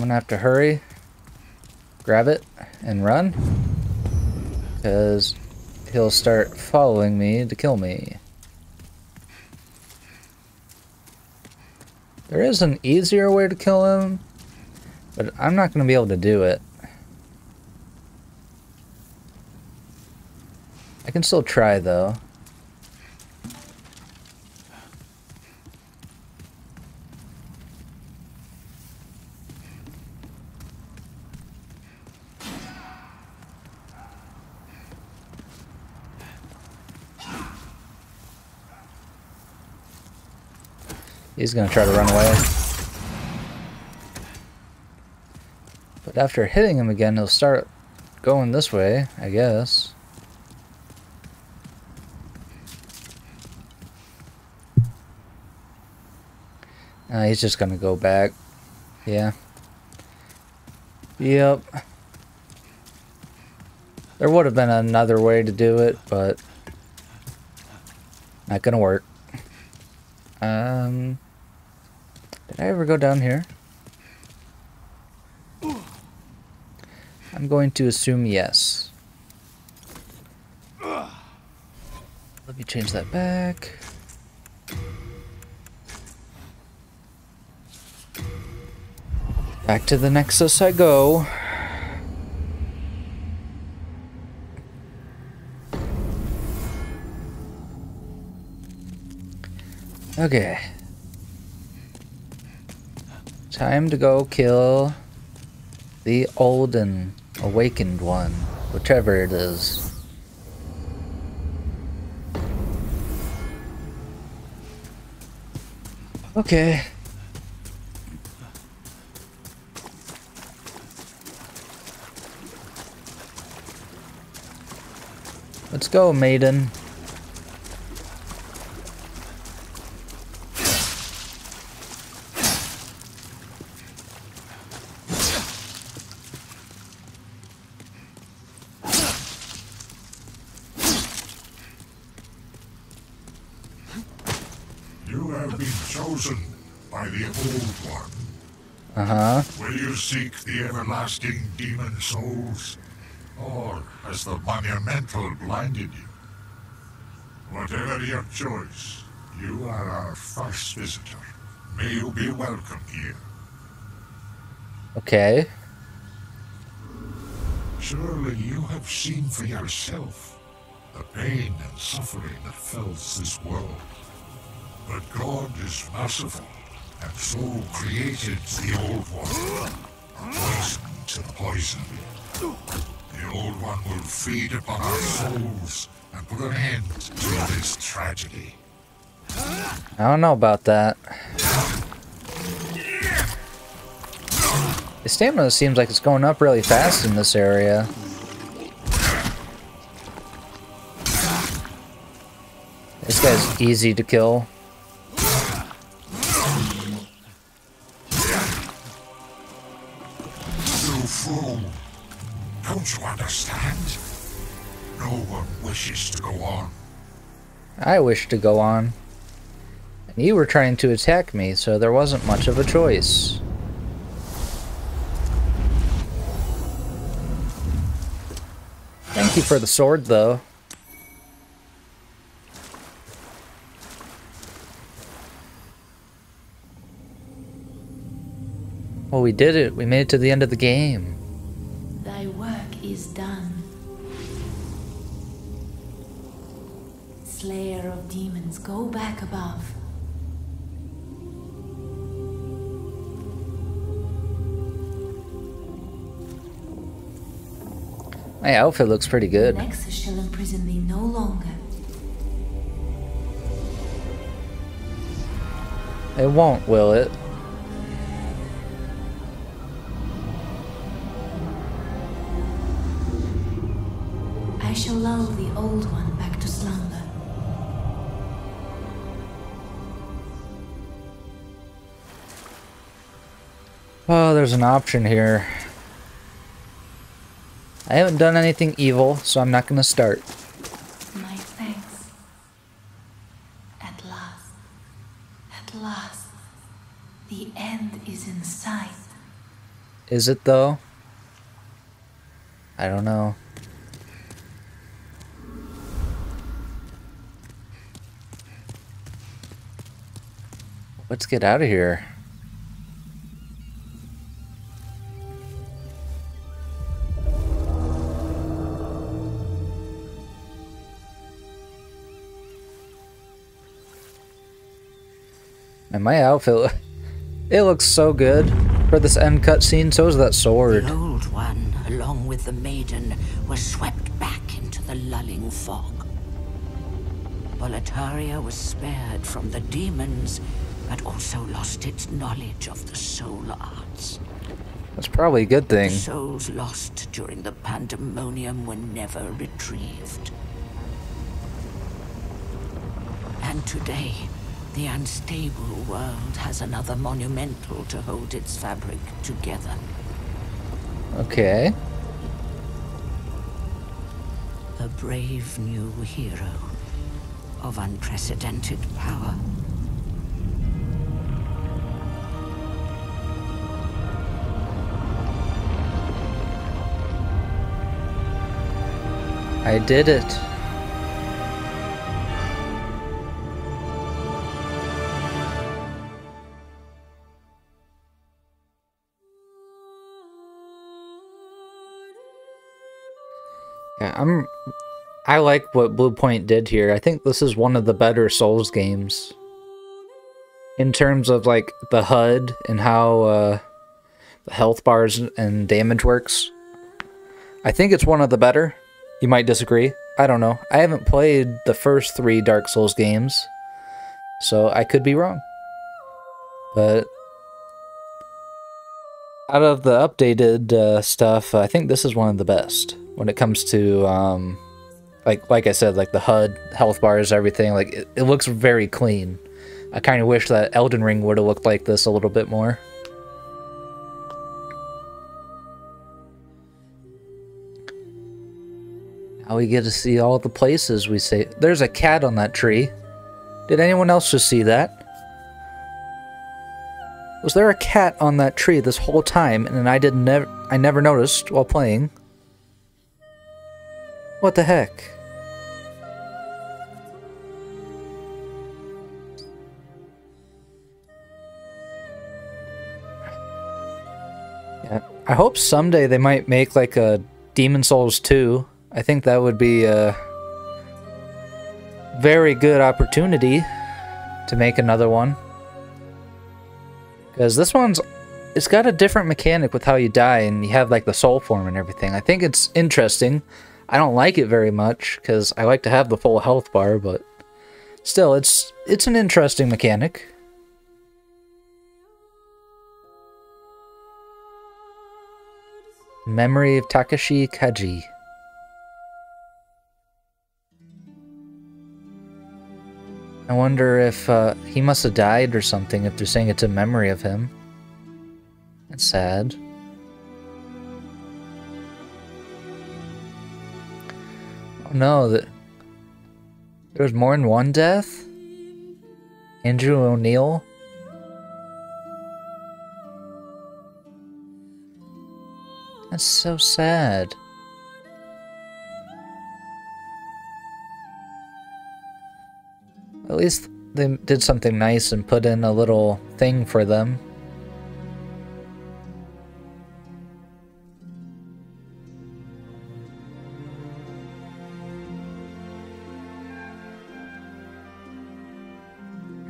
gonna have to hurry, grab it, and run. Because he'll start following me to kill me. There is an easier way to kill him, but I'm not gonna be able to do it. I can still try, though. He's gonna try to run away. But after hitting him again, he'll start going this way, I guess. He's just gonna go back. Yeah. Yep. There would have been another way to do it, but not gonna work. Did I ever go down here? I'm going to assume yes. Let me change that back. Back to the Nexus I go. Okay. Time to go kill the Olden, Awakened One, whichever it is. Okay. Let's go, maiden. You have been chosen by the Old One. Will you seek the everlasting demon souls? Or has the monumental blinded you? Whatever your choice, you are our first visitor. May you be welcome here. Okay. Surely you have seen for yourself the pain and suffering that fills this world. But God is merciful, and so created the Old One, a poison to poison. The Old One will feed upon our souls and put an end to this tragedy. I don't know about that. The stamina seems like it's going up really fast in this area. This guy's easy to kill. Don't you understand? No one wishes to go on. I wish to go on. And you were trying to attack me, so there wasn't much of a choice. Thank you for the sword, though. Well, we did it. We made it to the end of the game. Thy work is done. Slayer of demons, go back above. My outfit looks pretty good. The Nexus shall imprison thee no longer. It won't, will it? I shall lull the Old One back to slumber. Oh, there's an option here. I haven't done anything evil, so I'm not gonna start. My thanks. At last. At last. The end is in sight. Is it though? I don't know. Let's get out of here. And my outfit, it looks so good for this end cutscene. So is that sword. The Old One, along with the maiden, was swept back into the lulling fog. Boletaria was spared from the demons, but also lost its knowledge of the soul arts. That's probably a good thing. The souls lost during the pandemonium were never retrieved. And today, the unstable world has another monumental to hold its fabric together. Okay. A brave new hero of unprecedented power. I did it. Yeah, I like what Bluepoint did here. I think this is one of the better Souls games in terms of like the HUD and how the health bars and damage works. I think it's one of the better. You might disagree. I don't know. I haven't played the first 3 Dark Souls games, so I could be wrong. But out of the updated stuff, I think this is one of the best when it comes to, like I said, like the HUD, health bars, everything. Like it looks very clean. I kind of wish that Elden Ring would have looked like this a little bit more. We get to see all the places we say. There's a cat on that tree. Did anyone else just see that? Was there a cat on that tree this whole time and I never noticed while playing? What the heck? Yeah, I hope someday they might make like a Demon Souls 2. I think that would be a very good opportunity to make another one. Because this one's... it's got a different mechanic with how you die, and you have like the soul form and everything. I think it's interesting. I don't like it very much, because I like to have the full health bar, but... still, it's an interesting mechanic. Memory of Takashi Kaji. I wonder if he must have died or something if they're saying it's a memory of him. That's sad. Oh no, there was more than one death? Andrew O'Neill? That's so sad. At least they did something nice and put in a little thing for them.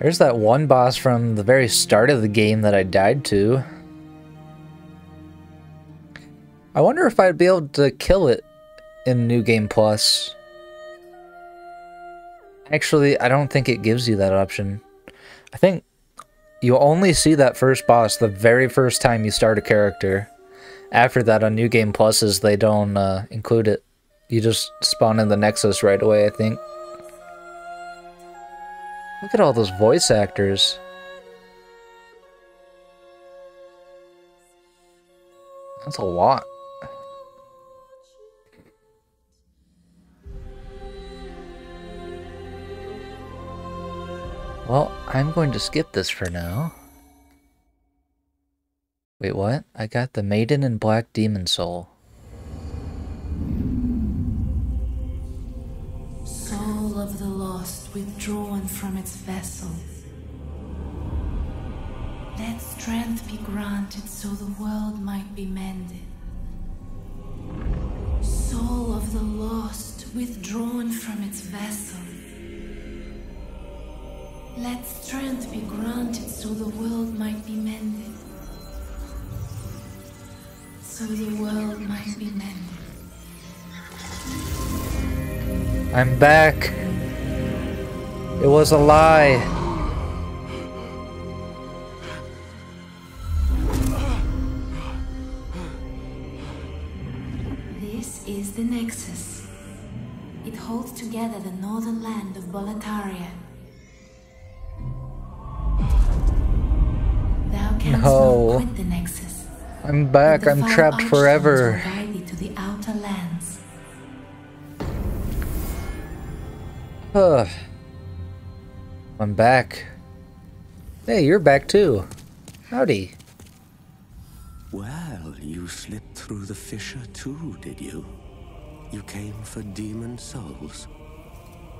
There's that one boss from the very start of the game that I died to. I wonder if I'd be able to kill it in New Game Plus. Actually, I don't think it gives you that option. I think you only see that first boss the very first time you start a character. After that, on New Game Pluses, they don't include it. You just spawn in the Nexus right away, I think. Look at all those voice actors. That's a lot. Well, I'm going to skip this for now. Wait, what? I got the Maiden in Black Demon Soul. Soul of the lost withdrawn from its vessel. Let strength be granted so the world might be mended. Soul of the lost withdrawn from its vessel. Let strength be granted so the world might be mended. So the world might be mended. I'm back. It was a lie. This is the Nexus. It holds together the northern land of Boletaria. No, quit the Nexus. I'm back. I'm trapped forever. To the outer lands. I'm back. Hey, you're back too. Howdy. Well, you slipped through the fissure too, did you? You came for Demon Souls,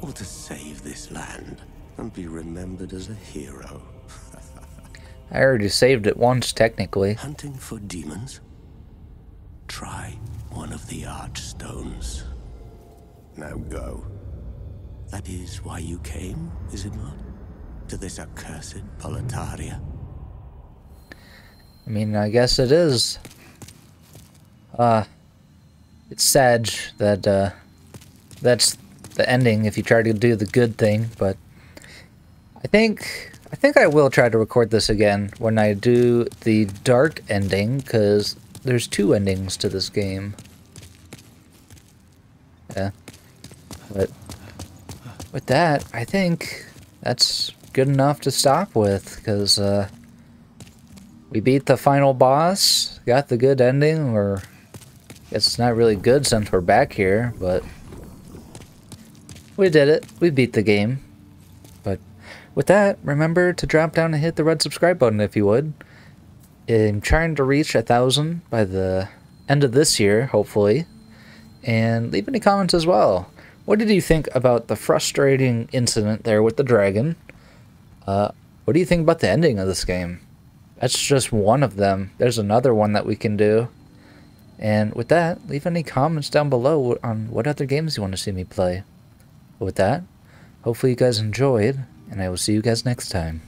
or to save this land and be remembered as a hero. I already saved it once, technically. Hunting for demons? Try one of the archstones. Now go. That is why you came, is it not? To this accursed Boletaria. I mean, I guess it is. It's sad that, that's the ending if you try to do the good thing, but... I think I will try to record this again when I do the dark ending, because there's two endings to this game. Yeah. But with that, I think that's good enough to stop with, because we beat the final boss, got the good ending, or I guess it's not really good since we're back here, but we did it. We beat the game. With that, remember to drop down and hit the red subscribe button if you would. I'm trying to reach 1,000 by the end of this year, hopefully. And leave any comments as well. What did you think about the frustrating incident there with the dragon? What do you think about the ending of this game? That's just one of them. There's another one that we can do. And with that, leave any comments down below on what other games you want to see me play. But with that, hopefully you guys enjoyed, and I will see you guys next time.